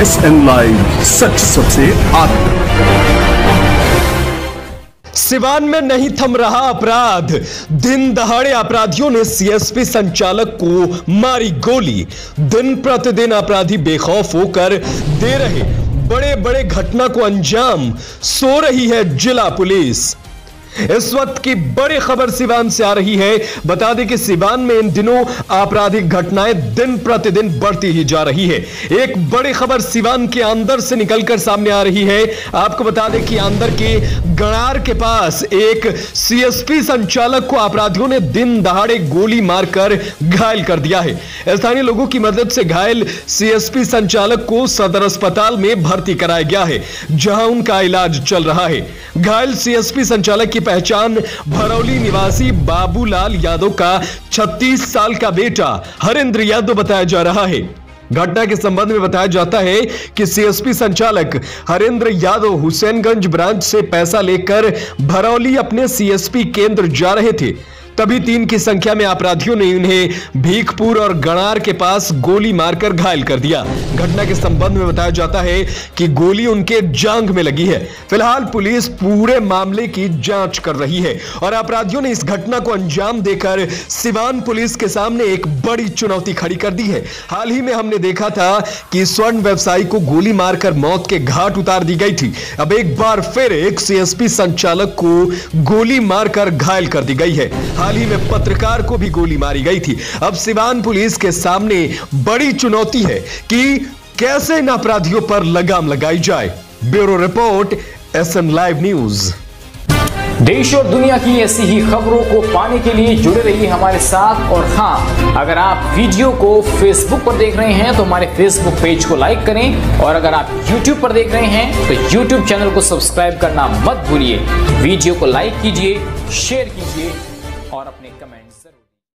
एसएनलाइव, सच सबसे आगे। सिवान में नहीं थम रहा अपराध। दिन दहाड़े अपराधियों ने सीएसपी संचालक को मारी गोली। दिन प्रतिदिन अपराधी बेखौफ होकर दे रहे बड़े बड़े घटना को अंजाम। सो रही है जिला पुलिस। इस वक्त की बड़ी खबर सिवान से आ रही है। बता दें कि सिवान में इन दिनों आपराधिक घटनाएं दिन प्रतिदिन बढ़ती ही जा रही है। एक बड़ी खबर सिवान के अंदर से निकलकर सामने आ रही है। आपको बता दें कि अंदर के गणार के पास एक सीएसपी संचालक को अपराधियों ने दिन दहाड़े गोली मारकर घायल कर दिया है। स्थानीय लोगों की मदद से घायल सीएसपी संचालक को सदर अस्पताल में भर्ती कराया गया है, जहां उनका इलाज चल रहा है। घायल सीएसपी संचालक की पहचान भरौली निवासी बाबूलाल यादव का 36 साल का बेटा हरेंद्र यादव बताया जा रहा है। घटना के संबंध में बताया जाता है कि सीएसपी संचालक हरेंद्र यादव हुसैनगंज ब्रांच से पैसा लेकर भरौली अपने सीएसपी केंद्र जा रहे थे, तभी 3 की संख्या में अपराधियों ने इन्हें भीखपुर और गणार के पास गोली मारकर घायल कर दिया। घटना के संबंध में बताया जाता है कि गोली उनके जांघ में लगी है। फिलहाल पुलिस पूरे मामले की जांच कर रही है और अपराधियों ने इस घटना को अंजाम देकर सिवान पुलिस के सामने एक बड़ी चुनौती खड़ी कर दी है। हाल ही में हमने देखा था कि स्वर्ण व्यवसायी को गोली मारकर मौत के घाट उतार दी गई थी। अब एक बार फिर एक सीएसपी संचालक को गोली मारकर घायल कर दी गई है। हाल ही में पत्रकार को भी गोली मारी गई थी। अब सिवान पुलिस के सामने बड़ी चुनौती है कि कैसे इन अपराधियों पर लगाम लगाई जाए। Bureau report, S N live news. देश और दुनिया की ऐसी ही खबरों को पाने के लिए जुड़े रहिए हमारे साथ। और हाँ, अगर आप वीडियो को फेसबुक पर देख रहे हैं तो हमारे फेसबुक पेज को लाइक करें, और अगर आप यूट्यूब पर देख रहे हैं तो यूट्यूब चैनल को सब्सक्राइब करना मत भूलिए। वीडियो को लाइक कीजिए, शेयर कीजिए और अपने कमेंट